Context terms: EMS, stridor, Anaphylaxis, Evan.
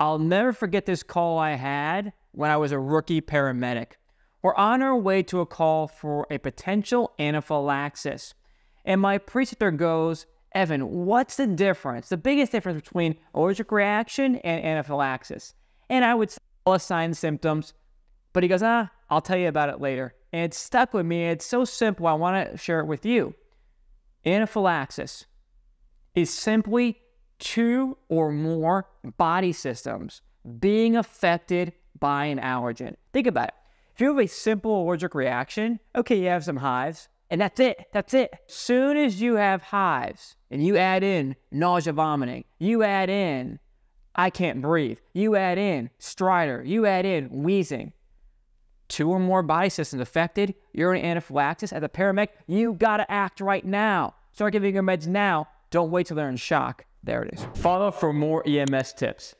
I'll never forget this call I had when I was a rookie paramedic. We're on our way to a call for a potential anaphylaxis. And my preceptor goes, "Evan, what's the difference, the biggest difference between allergic reaction and anaphylaxis?" And I would say all the signs, symptoms, but he goes, "I'll tell you about it later." And it stuck with me. It's so simple, I want to share it with you. Anaphylaxis is simply two or more body systems being affected by an allergen. Think about it. If you have a simple allergic reaction, okay, you have some hives, and that's it. That's it. As soon as you have hives and you add in nausea, vomiting, you add in I can't breathe, you add in stridor, you add in wheezing, two or more body systems affected, you're in anaphylaxis. As a paramedic, you gotta act right now. Start giving your meds now. Don't wait till they're in shock. There it is. Follow for more EMS tips.